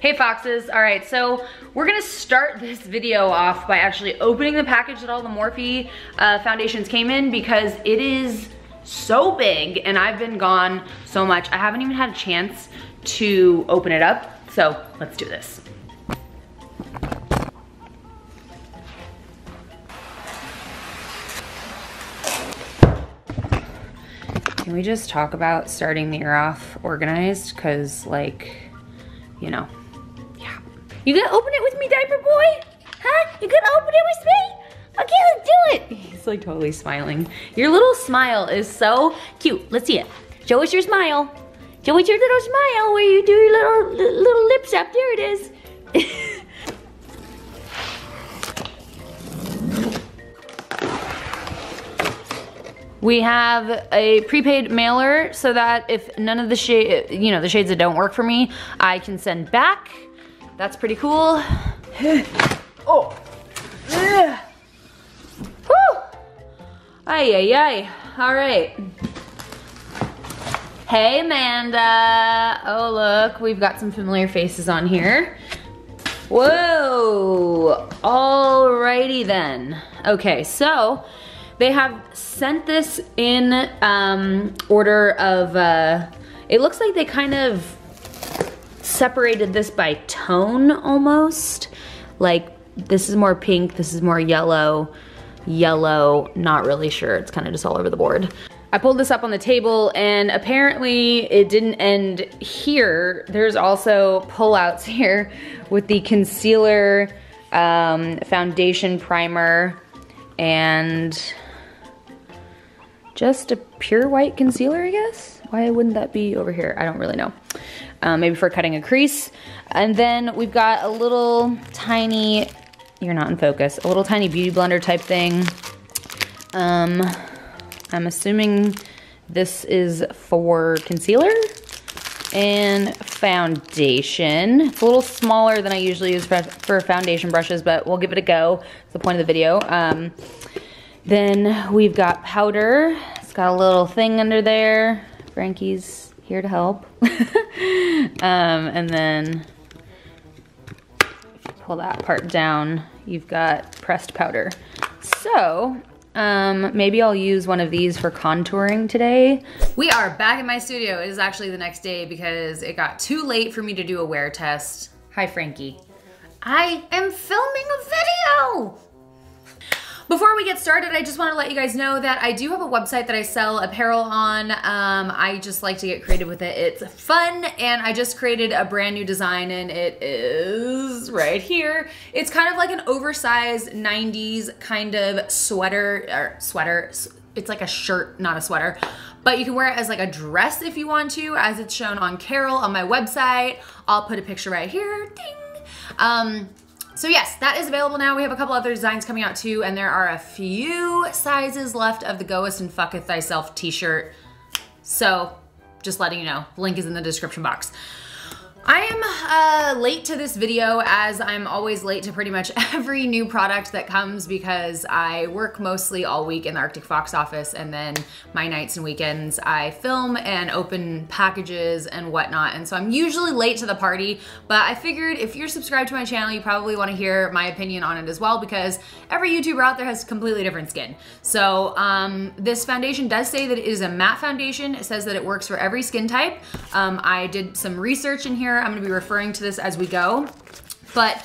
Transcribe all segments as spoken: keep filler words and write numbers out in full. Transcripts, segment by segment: Hey Foxes, all right, so we're gonna start this video off by actually opening the package that all the Morphe uh, foundations came in, because it is so big and I've been gone so much. I haven't even had a chance to open it up, so let's do this. Can we just talk about starting the year off organized? Cause like, you know. You gonna open it with me, diaper boy? Huh? You gonna open it with me? Okay, let's do it. He's like totally smiling. Your little smile is so cute. Let's see it. Show us your smile. Show us your little smile where you do your little little lips up. There it is. We have a prepaid mailer so that if none of the shade, you know, the shades that don't work for me, I can send back. That's pretty cool. Oh. Ugh. Woo. Ay, ay, ay. All right. Hey, Amanda. Oh, look, we've got some familiar faces on here. Whoa. Alrighty then. Okay, so they have sent this in um, order of, uh, it looks like they kind of separated this by tone almost. Like this is more pink, this is more yellow, yellow, not really sure. It's kind of just all over the board. I pulled this up on the table and apparently it didn't end here. There's also pullouts here with the concealer, um, foundation primer, and just a pure white concealer, I guess? Why wouldn't that be over here? I don't really know. Um, maybe for cutting a crease. And then we've got a little tiny, you're not in focus, a little tiny beauty blender type thing. Um, I'm assuming this is for concealer and foundation. It's a little smaller than I usually use for, for foundation brushes, but we'll give it a go. It's the point of the video. Um, then we've got powder. It's got a little thing under there. Frankie's here to help. um, and then if you pull that part down, you've got pressed powder. So um, maybe I'll use one of these for contouring today. We are back in my studio. It is actually the next day because it got too late for me to do a wear test. Hi, Frankie. I am filming a video. Before we get started, I just want to let you guys know that I do have a website that I sell apparel on. Um, I just like to get creative with it. It's fun, and I just created a brand new design, and it is right here. It's kind of like an oversized nineties kind of sweater, or sweater, it's like a shirt, not a sweater, but you can wear it as like a dress if you want to, as it's shown on Carol on my website. I'll put a picture right here, ding. Um, So yes, that is available now. We have a couple other designs coming out too, and there are a few sizes left of the Goest and Fucketh Thyself t-shirt. So just letting you know, link is in the description box. I am uh, late to this video, as I'm always late to pretty much every new product that comes, because I work mostly all week in the Arctic Fox office, and then my nights and weekends I film and open packages and whatnot, and so I'm usually late to the party, but I figured if you're subscribed to my channel, you probably want to hear my opinion on it as well, because every YouTuber out there has completely different skin. So um, this foundation does say that it is a matte foundation. It says that it works for every skin type. Um, I did some research in here. I'm gonna be referring to this as we go, but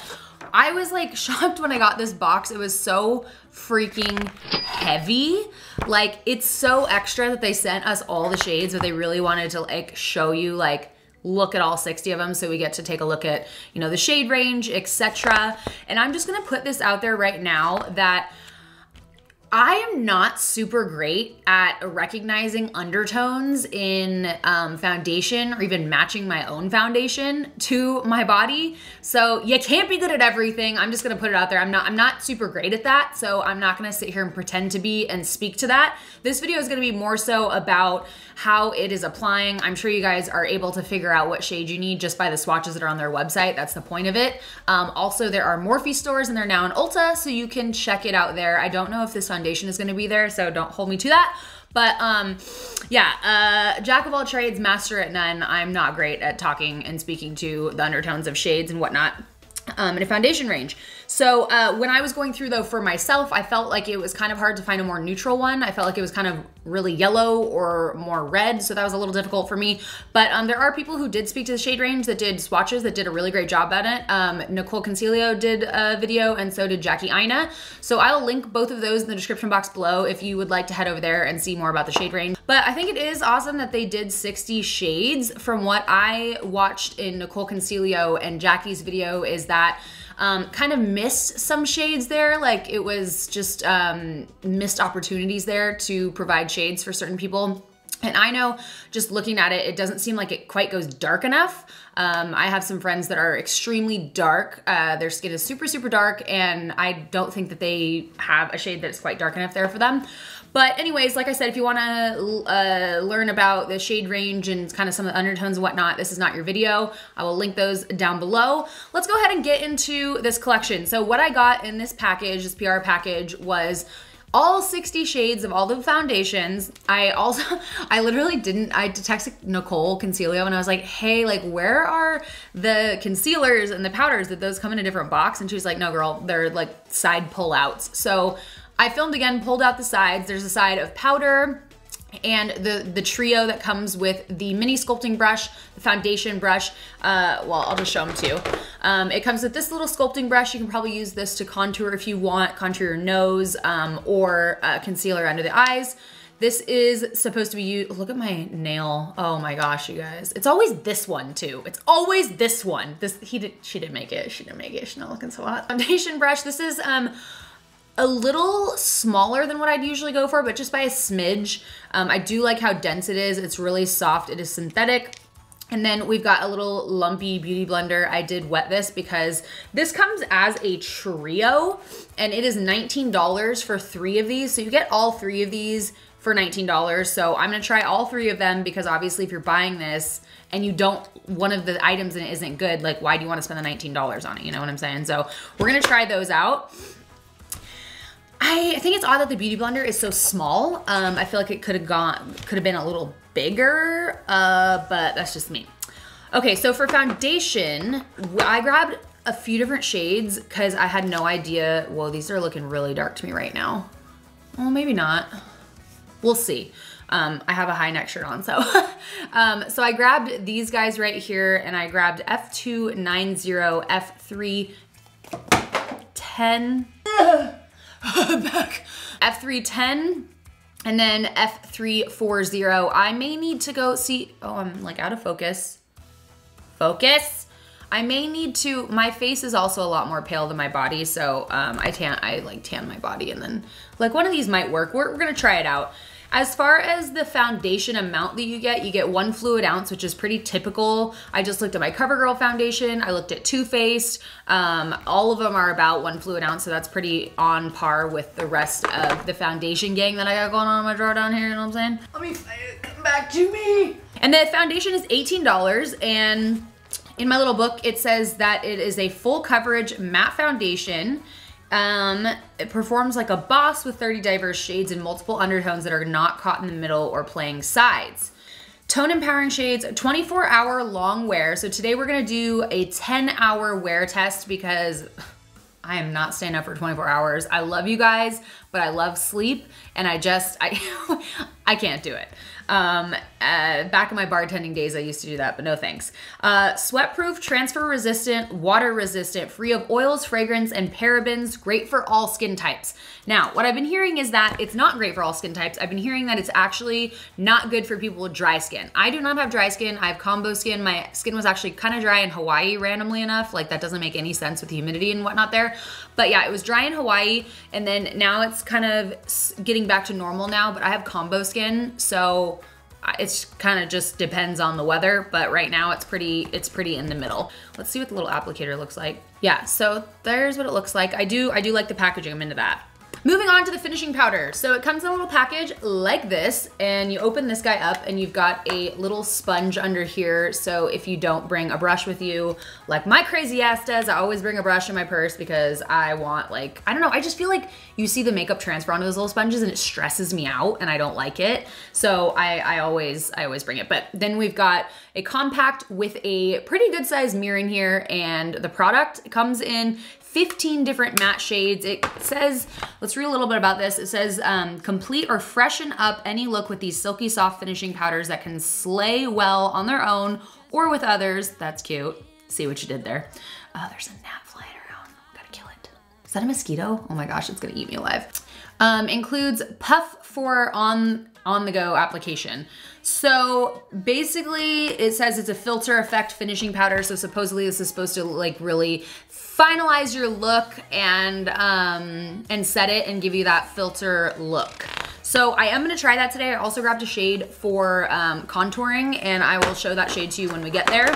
I was like shocked when I got this box. It was so freaking heavy. Like, it's so extra that they sent us all the shades, but they really wanted to like show you, like, look at all sixty of them, so we get to take a look at, you know, the shade range, et cetera. And I'm just gonna put this out there right now that I am not super great at recognizing undertones in um, foundation, or even matching my own foundation to my body. So you can't be good at everything. I'm just gonna put it out there. I'm not, I'm not super great at that, so I'm not gonna sit here and pretend to be and speak to that. This video is gonna be more so about how it is applying. I'm sure you guys are able to figure out what shade you need just by the swatches that are on their website. That's the point of it. Um, also, there are Morphe stores, and they're now in Ulta, so you can check it out there. I don't know if this foundation is gonna be there, so don't hold me to that, But um, yeah, uh, jack of all trades, master at none. I'm not great at talking and speaking to the undertones of shades and whatnot um, in a foundation range. So uh, when I was going through though for myself, I felt like it was kind of hard to find a more neutral one. I felt like it was kind of really yellow or more red. So that was a little difficult for me. But um, there are people who did speak to the shade range that did swatches that did a really great job at it. Um, Nicole Concilio did a video and so did Jackie Aina. So I'll link both of those in the description box below if you would like to head over there and see more about the shade range. But I think it is awesome that they did sixty shades. From what I watched in Nicole Concilio and Jackie's video is that Um, kind of missed some shades there. Like it was just um, missed opportunities there to provide shades for certain people. And I know just looking at it, it doesn't seem like it quite goes dark enough. Um, I have some friends that are extremely dark. Uh, their skin is super, super dark. And I don't think that they have a shade that's quite dark enough there for them. But anyways, like I said, if you want to uh, learn about the shade range and kind of some of the undertones and whatnot, this is not your video. I will link those down below. Let's go ahead and get into this collection. So what I got in this package, this P R package, was all sixty shades of all the foundations. I also, I literally didn't, I texted Nicole Concilio and I was like, hey, like where are the concealers and the powders? Did those come in a different box? And she was like, no girl, they're like side pull outs. So I filmed again, pulled out the sides. There's a side of powder and the, the trio that comes with the mini sculpting brush, the foundation brush. Uh, well, I'll just show them too. Um, it comes with this little sculpting brush. You can probably use this to contour if you want, contour your nose um, or uh, concealer under the eyes. This is supposed to be used, look at my nail. Oh my gosh, you guys. It's always this one too. It's always this one. This, he did, she didn't make it. She didn't make it. She's not looking so hot. Foundation brush. This is um, a little smaller than what I'd usually go for, but just by a smidge. Um, I do like how dense it is. It's really soft. It is synthetic. And then we've got a little lumpy beauty blender. I did wet this because this comes as a trio and it is nineteen dollars for three of these. So you get all three of these for nineteen dollars. So I'm gonna try all three of them because obviously if you're buying this and you don't, one of the items in it isn't good, like why do you wanna spend the nineteen dollars on it? You know what I'm saying? So we're gonna try those out. I think it's odd that the beauty blender is so small. Um, I feel like it could have gone, could have been a little bigger, uh, but that's just me. Okay, so for foundation, I grabbed a few different shades because I had no idea. Whoa, these are looking really dark to me right now. Well, maybe not. We'll see. Um, I have a high neck shirt on, so. um, so I grabbed these guys right here, and I grabbed F two ninety, F three ten. Ugh. Back. F three ten and then F three forty. I may need to go see, oh, I'm like out of focus. Focus. I may need to, my face is also a lot more pale than my body. So um, I tan, I like tan my body and then like one of these might work. We're, we're gonna try it out. As far as the foundation amount that you get, you get one fluid ounce, which is pretty typical. I just looked at my CoverGirl foundation. I looked at Too Faced. Um, all of them are about one fluid ounce, so that's pretty on par with the rest of the foundation gang that I got going on in my drawer down here, you know what I'm saying? Let me say it, come back to me. And the foundation is eighteen dollars, and in my little book, it says that it is a full coverage matte foundation. Um, it performs like a boss with thirty diverse shades and multiple undertones that are not caught in the middle or playing sides. Tone empowering shades, twenty-four hour long wear. So today we're gonna do a ten hour wear test because I am not staying up for twenty-four hours. I love you guys, but I love sleep and I just, I, I can't do it. Um, uh, back in my bartending days, I used to do that, but no thanks. Uh, sweat-proof, transfer-resistant, water-resistant, free of oils, fragrance, and parabens, great for all skin types. Now, what I've been hearing is that it's not great for all skin types. I've been hearing that it's actually not good for people with dry skin. I do not have dry skin. I have combo skin. My skin was actually kind of dry in Hawaii, randomly enough. Like, that doesn't make any sense with the humidity and whatnot there. But yeah, it was dry in Hawaii, and then now it's kind of getting back to normal now, but I have combo skin, so it's kind of just depends on the weather, but right now it's pretty, it's pretty in the middle. Let's see what the little applicator looks like. Yeah, so there's what it looks like. I do, I do like the packaging, I'm into that. Moving on to the finishing powder. So it comes in a little package like this, and you open this guy up and you've got a little sponge under here. So if you don't bring a brush with you, like my crazy ass does, I always bring a brush in my purse because I want, like, I don't know, I just feel like you see the makeup transfer onto those little sponges and it stresses me out and I don't like it. So I, I always, I always bring it. But then we've got a compact with a pretty good size mirror in here, and the product comes in fifteen different matte shades. It says, let's read a little bit about this. It says, um, complete or freshen up any look with these silky soft finishing powders that can slay well on their own or with others. That's cute. See what you did there. Oh, there's a gnat flying around. Gotta kill it. Is that a mosquito? Oh my gosh, it's gonna eat me alive. Um, includes puff for on, on the go application. So basically it says it's a filter effect finishing powder. So supposedly this is supposed to like really finalize your look and um, and set it and give you that filter look. So I am gonna try that today. I also grabbed a shade for um, contouring, and I will show that shade to you when we get there.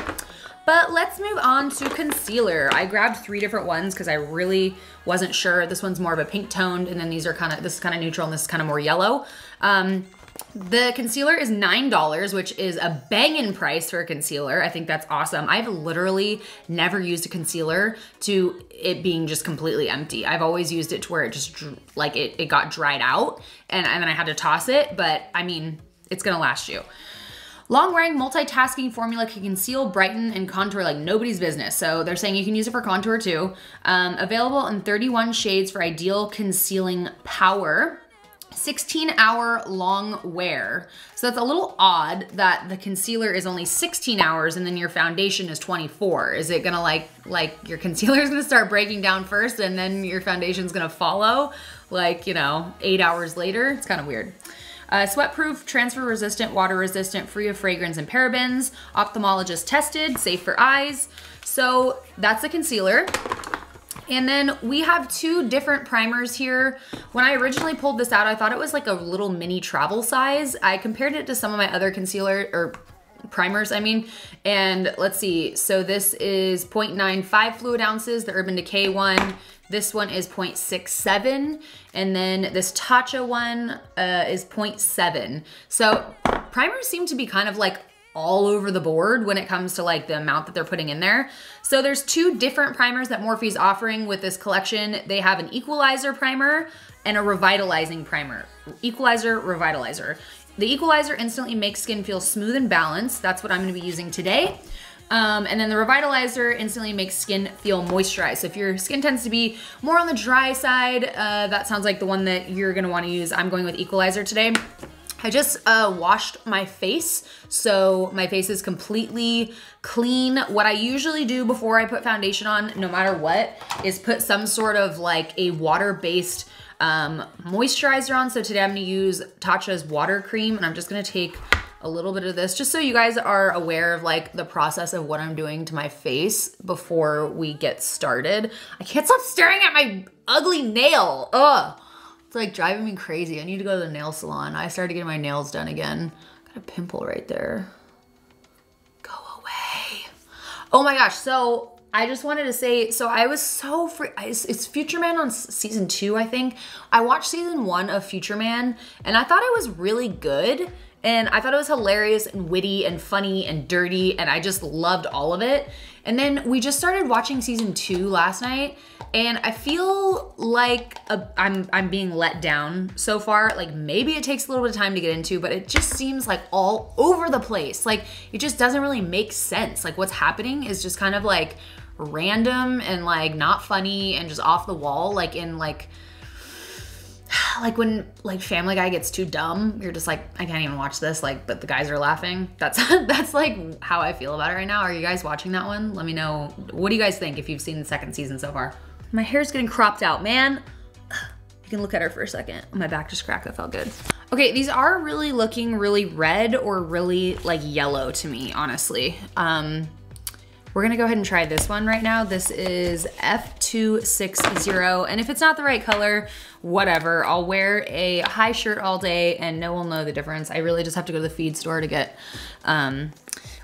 But let's move on to concealer. I grabbed three different ones because I really wasn't sure. This one's more of a pink toned, and then these are kind of, this is kind of neutral, and this is kind of more yellow. Um, The concealer is nine dollars, which is a banging price for a concealer. I think that's awesome. I've literally never used a concealer to it being just completely empty. I've always used it to where it just, like it, it got dried out and, and then I had to toss it, but I mean, it's gonna last you. Long-wearing multitasking formula can conceal, brighten, and contour like nobody's business. So they're saying you can use it for contour too. Um, available in thirty-one shades for ideal concealing power. sixteen hour long wear. So that's a little odd that the concealer is only sixteen hours and then your foundation is twenty-four. Is it gonna like, like your concealer is gonna start breaking down first and then your foundation's gonna follow like, you know, eight hours later? It's kind of weird. Uh, sweatproof, transfer resistant, water resistant, free of fragrance and parabens, ophthalmologist tested, safe for eyes. So that's the concealer. And then we have two different primers here. When I originally pulled this out, I thought it was like a little mini travel size. I compared it to some of my other concealer or primers, I mean, and let's see. So this is zero point nine five fluid ounces, the Urban Decay one. This one is zero point six seven. And then this Tatcha one uh, is zero point seven. So primers seem to be kind of like all over the board when it comes to like the amount that they're putting in there. So there's two different primers that Morphe's offering with this collection. They have an equalizer primer and a revitalizing primer. Equalizer, revitalizer. The equalizer instantly makes skin feel smooth and balanced. That's what I'm gonna be using today. Um, and then the revitalizer instantly makes skin feel moisturized. So if your skin tends to be more on the dry side, uh, that sounds like the one that you're gonna wanna use. I'm going with equalizer today. I just uh, washed my face, so my face is completely clean. What I usually do before I put foundation on, no matter what, is put some sort of like a water-based um, moisturizer on. So today I'm gonna use Tatcha's water cream, and I'm just gonna take a little bit of this, just so you guys are aware of like the process of what I'm doing to my face before we get started. I can't stop staring at my ugly nail, ugh. It's like driving me crazy. I need to go to the nail salon. I started getting my nails done again. Got a pimple right there. Go away. Oh my gosh. So I just wanted to say, so I was so free. It's, it's Future Man on season two, I think. I watched season one of Future Man and I thought it was really good. And I thought it was hilarious and witty and funny and dirty. And I just loved all of it. And then we just started watching season two last night. And I feel like a, I'm, I'm being let down so far. Like maybe it takes a little bit of time to get into, but it just seems like all over the place. Like it just doesn't really make sense. Like what's happening is just kind of like random and like not funny and just off the wall. Like in like, like when like Family Guy gets too dumb, you're just like, I can't even watch this. Like, but the guys are laughing. That's, that's like how I feel about it right now. Are you guys watching that one? Let me know. What do you guys think if you've seen the second season so far? My hair's getting cropped out, man. You can look at her for a second. My back just cracked, that felt good. Okay, these are really looking really red or really like yellow to me, honestly. Um, we're gonna go ahead and try this one right now. This is F two sixty, and if it's not the right color, whatever. I'll wear a high shirt all day and no one will know the difference. I really just have to go to the feed store to get um,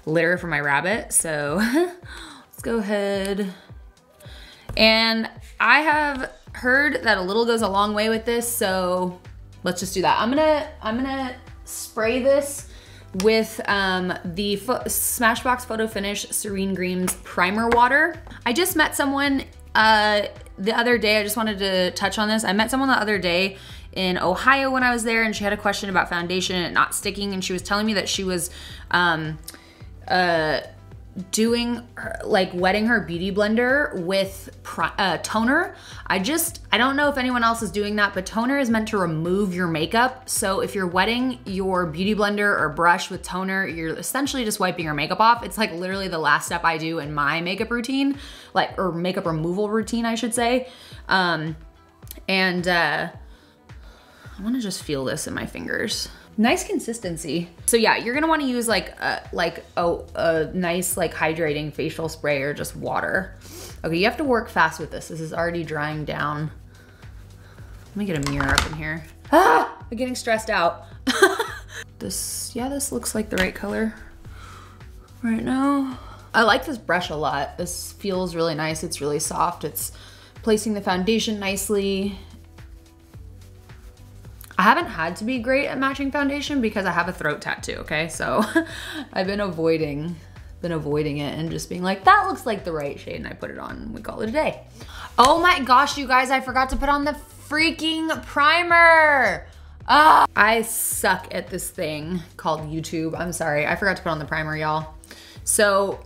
litter for my rabbit, so let's go ahead. And I have heard that a little goes a long way with this, so let's just do that. I'm gonna, I'm gonna spray this with um, the Fo Smashbox Photo Finish Serene Dreams Primer Water. I just met someone uh, the other day, I just wanted to touch on this. I met someone the other day in Ohio when I was there, and she had a question about foundation and it not sticking, and she was telling me that she was um, uh, doing, her, like wetting her beauty blender with pri uh, toner. I just, I don't know if anyone else is doing that, but toner is meant to remove your makeup. So if you're wetting your beauty blender or brush with toner, you're essentially just wiping your makeup off. It's like literally the last step I do in my makeup routine, like, or makeup removal routine, I should say. Um, and uh, I wanna just feel this in my fingers. Nice consistency. So yeah, you're gonna wanna use like a, like a, a nice like hydrating facial spray or just water. Okay, you have to work fast with this. This is already drying down. Let me get a mirror up in here. Ah, I'm getting stressed out. This, yeah, this looks like the right color right now. I like this brush a lot. This feels really nice. It's really soft. It's placing the foundation nicely. I haven't had to be great at matching foundation because I have a throat tattoo, okay? So I've been avoiding, been avoiding it and just being like, that looks like the right shade, and I put it on and we call it a day. Oh my gosh, you guys, I forgot to put on the freaking primer. Ah, I suck at this thing called YouTube. I'm sorry, I forgot to put on the primer, y'all. So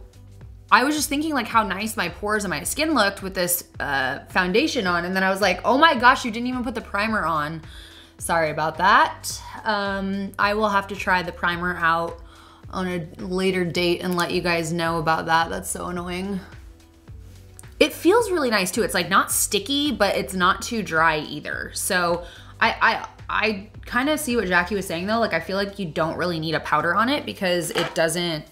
I was just thinking like how nice my pores and my skin looked with this uh, foundation on, and then I was like, oh my gosh, you didn't even put the primer on. Sorry about that. Um, I will have to try the primer out on a later date and let you guys know about that. That's so annoying. It feels really nice too. It's like not sticky, but it's not too dry either. So I, I, I kind of see what Jackie was saying though. Like I feel like you don't really need a powder on it because it doesn't,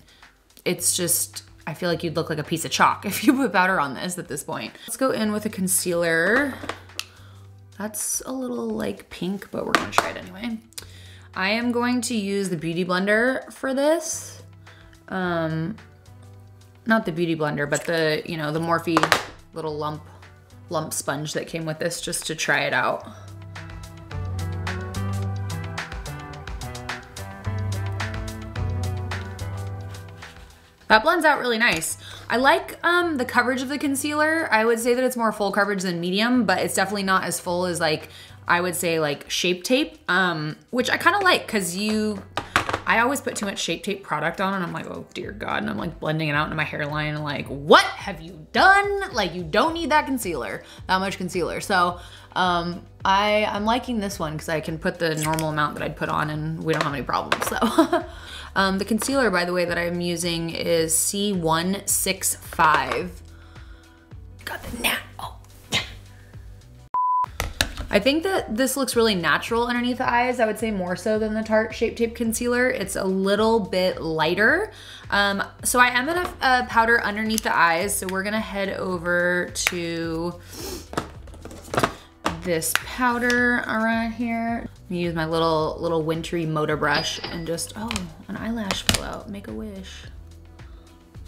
it's just, I feel like you'd look like a piece of chalk if you put powder on this at this point. Let's go in with a concealer. That's a little like pink, but we're gonna try it anyway. I am going to use the Beauty Blender for this. Um, not the Beauty Blender, but the, you know, the Morphe little lump, lump sponge that came with this just to try it out. That blends out really nice. I like um, the coverage of the concealer. I would say that it's more full coverage than medium, but it's definitely not as full as like, I would say like Shape Tape, um, which I kind of like because you, I always put too much Shape Tape product on and I'm like, oh dear God. And I'm like blending it out into my hairline and like, what have you done? Like you don't need that concealer, that much concealer. So um, I, I'm liking this one because I can put the normal amount that I'd put on and we don't have any problems, so. Um, the concealer, by the way, that I'm using is C one six five. Got the nat, oh, yeah. I think that this looks really natural underneath the eyes. I would say more so than the Tarte Shape Tape Concealer. It's a little bit lighter. Um, so I am gonna uh, powder underneath the eyes. So we're gonna head over to this powder around here. I'm gonna use my little little wintry Moda brush and just, oh, an eyelash fell out, make a wish.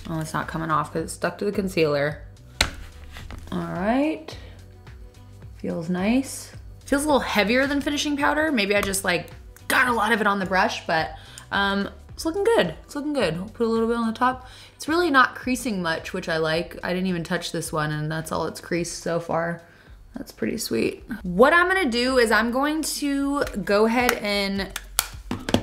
Oh, it's not coming off because it's stuck to the concealer. All right, feels nice. Feels a little heavier than finishing powder. Maybe I just like got a lot of it on the brush, but um, it's looking good, it's looking good. I'll put a little bit on the top. It's really not creasing much, which I like. I didn't even touch this one and that's all it's creased so far. That's pretty sweet. What I'm gonna do is I'm going to go ahead and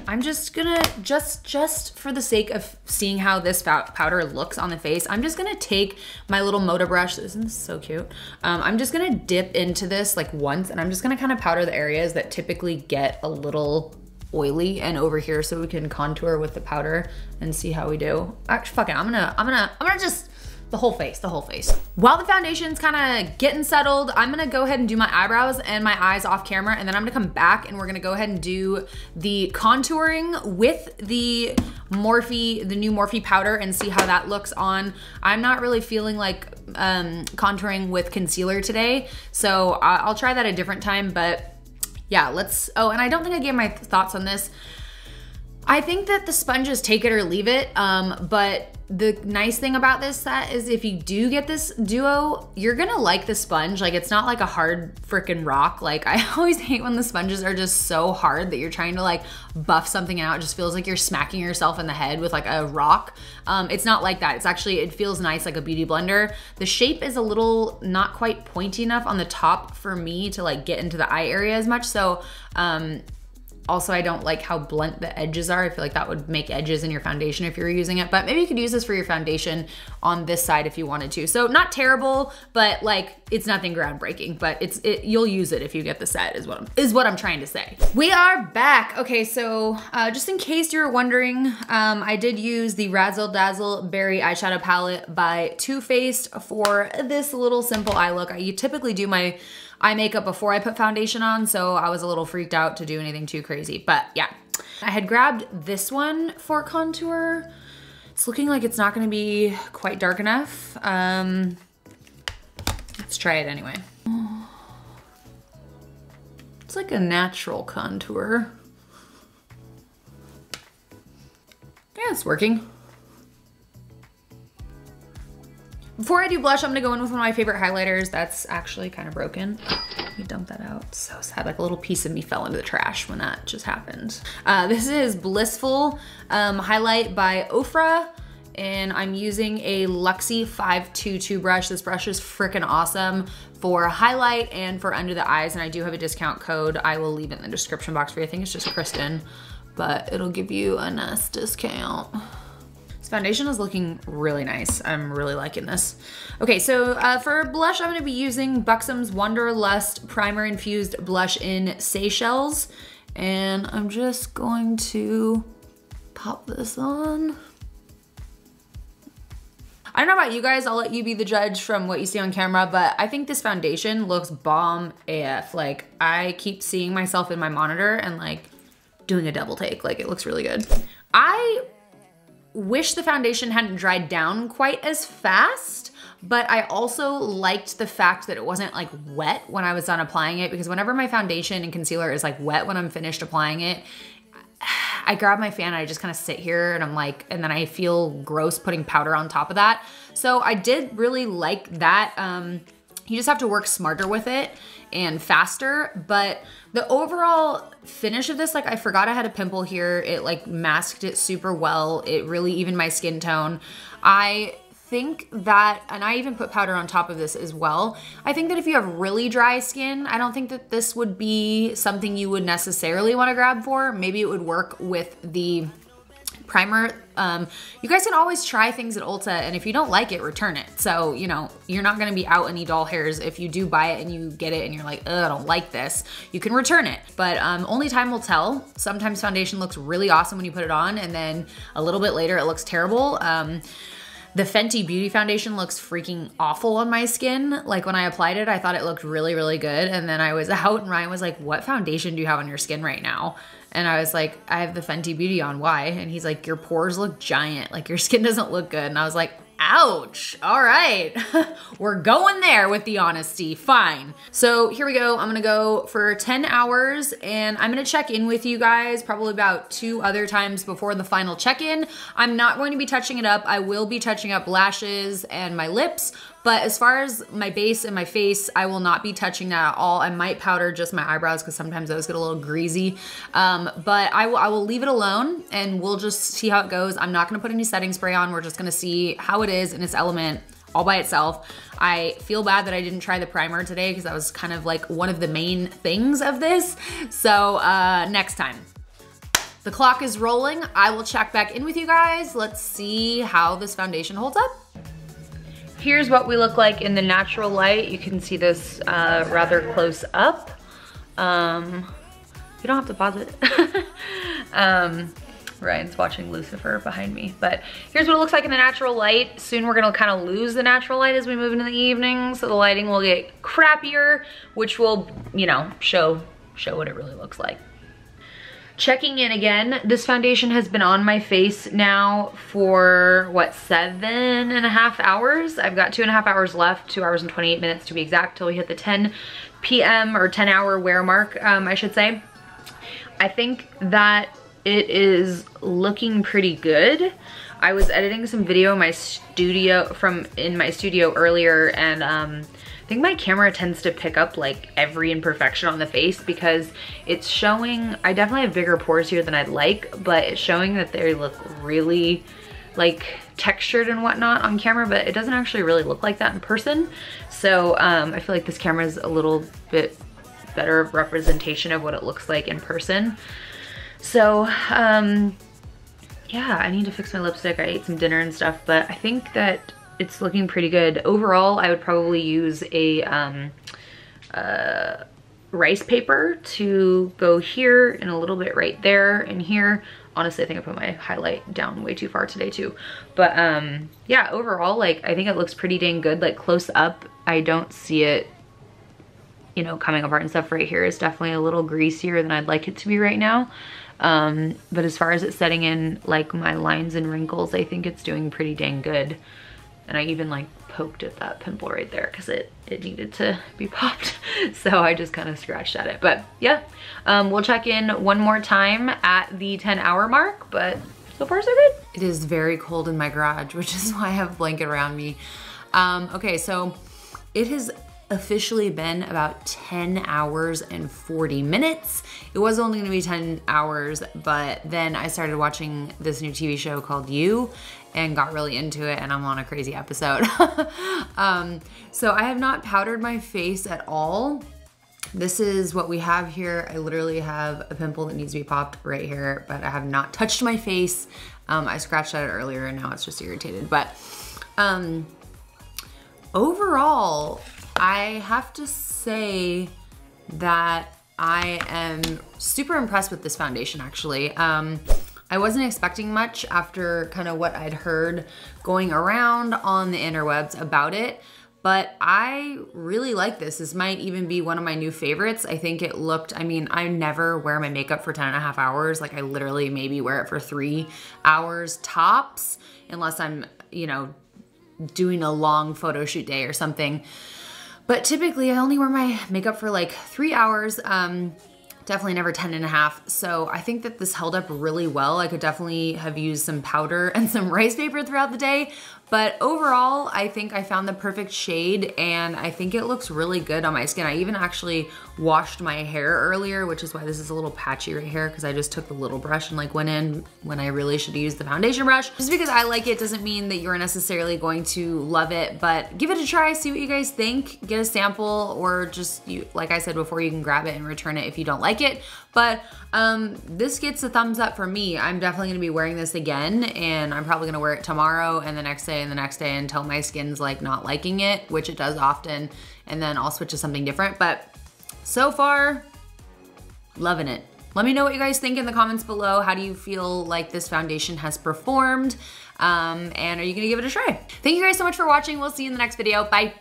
I'm just gonna, just just for the sake of seeing how this powder looks on the face, I'm just gonna take my little Moda brush, this is so cute. Um, I'm just gonna dip into this like once and I'm just gonna kind of powder the areas that typically get a little oily and over here so we can contour with the powder and see how we do. Actually, fuck it, I'm gonna, I'm gonna, I'm gonna just, the whole face, the whole face. While the foundation's kind of getting settled, I'm gonna go ahead and do my eyebrows and my eyes off camera, and then I'm gonna come back and we're gonna go ahead and do the contouring with the Morphe, the new Morphe powder and see how that looks on. I'm not really feeling like um, contouring with concealer today, so I'll try that a different time, but yeah, let's, oh, and I don't think I gave my thoughts on this. I think that the sponge is take it or leave it, um, but the nice thing about this set is if you do get this duo, you're gonna like the sponge. Like, it's not like a hard frickin' rock. Like, I always hate when the sponges are just so hard that you're trying to like buff something out. It just feels like you're smacking yourself in the head with like a rock. Um, it's not like that. It's actually, it feels nice like a beauty blender. The shape is a little not quite pointy enough on the top for me to like get into the eye area as much. So, um, also, I don't like how blunt the edges are. I feel like that would make edges in your foundation if you were using it, but maybe you could use this for your foundation on this side if you wanted to. So not terrible, but like it's nothing groundbreaking, but it's it, you'll use it if you get the set is what, I'm, is what I'm trying to say. We are back. Okay, so uh, just in case you were wondering, um, I did use the Razzle Dazzle Berry eyeshadow palette by Too Faced for this little simple eye look. I typically do my eye makeup before I put foundation on, so I was a little freaked out to do anything too crazy, but yeah. I had grabbed this one for contour. It's looking like it's not gonna be quite dark enough. Um, let's try it anyway. It's like a natural contour. Yeah, it's working. Before I do blush, I'm gonna go in with one of my favorite highlighters. That's actually kind of broken. Let me dump that out. So sad, like a little piece of me fell into the trash when that just happened. Uh, this is Blissful um, Highlight by Ofra, and I'm using a Luxie five twenty-two brush. This brush is freaking awesome for highlight and for under the eyes, and I do have a discount code. I will leave it in the description box for you. I think it's just Kristen, but it'll give you a nice discount. This foundation is looking really nice. I'm really liking this. Okay, so uh, for blush, I'm gonna be using Buxom's Wonderlust Primer Infused Blush in Seychelles. And I'm just going to pop this on. I don't know about you guys, I'll let you be the judge from what you see on camera, but I think this foundation looks bomb A F. Like, I keep seeing myself in my monitor and like doing a double take. Like, it looks really good. I wish the foundation hadn't dried down quite as fast, but I also liked the fact that it wasn't like wet when I was done applying it, because whenever my foundation and concealer is like wet when I'm finished applying it, I grab my fan and I just kind of sit here and I'm like, and then I feel gross putting powder on top of that. So I did really like that. Um, you just have to work smarter with it and faster, but the overall finish of this, like I forgot I had a pimple here. It like masked it super well. It really evened my skin tone. I think that, and I even put powder on top of this as well. I think that if you have really dry skin, I don't think that this would be something you would necessarily want to grab for. Maybe it would work with the primer. Um, you guys can always try things at Ulta, and if you don't like it, return it. So, you know, you're not gonna be out any doll hairs if you do buy it and you get it and you're like, ugh, I don't like this. You can return it, but um, only time will tell. Sometimes foundation looks really awesome when you put it on, and then a little bit later it looks terrible. Um, The Fenty Beauty foundation looks freaking awful on my skin. Like when I applied it, I thought it looked really, really good. And then I was out and Ryan was like, what foundation do you have on your skin right now? And I was like, I have the Fenty Beauty on, why? And he's like, your pores look giant. Like your skin doesn't look good. And I was like, ouch, all right. We're going there with the honesty, fine. So here we go, I'm gonna go for ten hours and I'm gonna check in with you guys probably about two other times before the final check-in. I'm not going to be touching it up. I will be touching up lashes and my lips, but as far as my base and my face, I will not be touching that at all. I might powder just my eyebrows because sometimes those get a little greasy. Um, but I will, I will leave it alone and we'll just see how it goes. I'm not gonna put any setting spray on. We're just gonna see how it is in its element all by itself. I feel bad that I didn't try the primer today because that was kind of like one of the main things of this. So uh, next time. The clock is rolling. I will check back in with you guys. Let's see how this foundation holds up. Here's what we look like in the natural light. You can see this uh, rather close up. Um, you don't have to pause it. um, Ryan's watching Lucifer behind me, but here's what it looks like in the natural light. Soon we're gonna kind of lose the natural light as we move into the evening, so the lighting will get crappier, which will, you know, show, show what it really looks like. Checking in again, this foundation has been on my face now for, what, seven and a half hours? I've got two and a half hours left, two hours and twenty-eight minutes to be exact, till we hit the ten p m or ten hour wear mark, um, I should say. I think that It is looking pretty good. I was editing some video in my studio from in my studio earlier, and um, I think my camera tends to pick up like every imperfection on the face because it's showing. I definitely have bigger pores here than I'd like, but it's showing that they look really like textured and whatnot on camera, but it doesn't actually really look like that in person. So um, I feel like this camera is a little bit better of representation of what it looks like in person. So um, yeah, I need to fix my lipstick. I ate some dinner and stuff, but I think that it's looking pretty good. Overall, I would probably use a um, uh, rice paper to go here and a little bit right there and here. Honestly, I think I put my highlight down way too far today too. But um, yeah, overall, like I think it looks pretty dang good. Like close up, I don't see it, you know, coming apart and stuff. Right here is definitely a little greasier than I'd like it to be right now. Um, but as far as it setting in like my lines and wrinkles, I think it's doing pretty dang good. And I even like poked at that pimple right there because it, it needed to be popped. So I just kind of scratched at it. But yeah, um, we'll check in one more time at the ten hour mark, but so far so good. It is very cold in my garage, which is why I have a blanket around me. Um, okay, so it has officially been about ten hours and forty minutes. It was only gonna be ten hours, but then I started watching this new T V show called You and got really into it, and I'm on a crazy episode. um, so I have not powdered my face at all. This is what we have here. I literally have a pimple that needs to be popped right here, but I have not touched my face. Um, I scratched at it earlier and now it's just irritated, but um, overall, I have to say that I am super impressed with this foundation, actually. Um, I wasn't expecting much after kind of what I'd heard going around on the interwebs about it, but I really like this. This might even be one of my new favorites. I think it looked, I mean, I never wear my makeup for ten and a half hours. Like I literally maybe wear it for three hours tops, unless I'm, you know, doing a long photo shoot day or something. But typically I only wear my makeup for like three hours, um, definitely never ten and a half. So I think that this held up really well. I could definitely have used some powder and some rice paper throughout the day, but overall I think I found the perfect shade and I think it looks really good on my skin. I even actually washed my hair earlier, which is why this is a little patchy right here because I just took the little brush and like went in when I really should use the foundation brush. Just because I like it doesn't mean that you're necessarily going to love it, but give it a try, see what you guys think, get a sample or just, you, like I said before, you can grab it and return it if you don't like it. But um, this gets a thumbs up from me. I'm definitely gonna be wearing this again and I'm probably gonna wear it tomorrow and the next day and the next day until my skin's like not liking it, which it does often, and then I'll switch to something different. But so far, loving it. Let me know what you guys think in the comments below. How do you feel like this foundation has performed? Um, and are you gonna give it a try? Thank you guys so much for watching. We'll see you in the next video. Bye.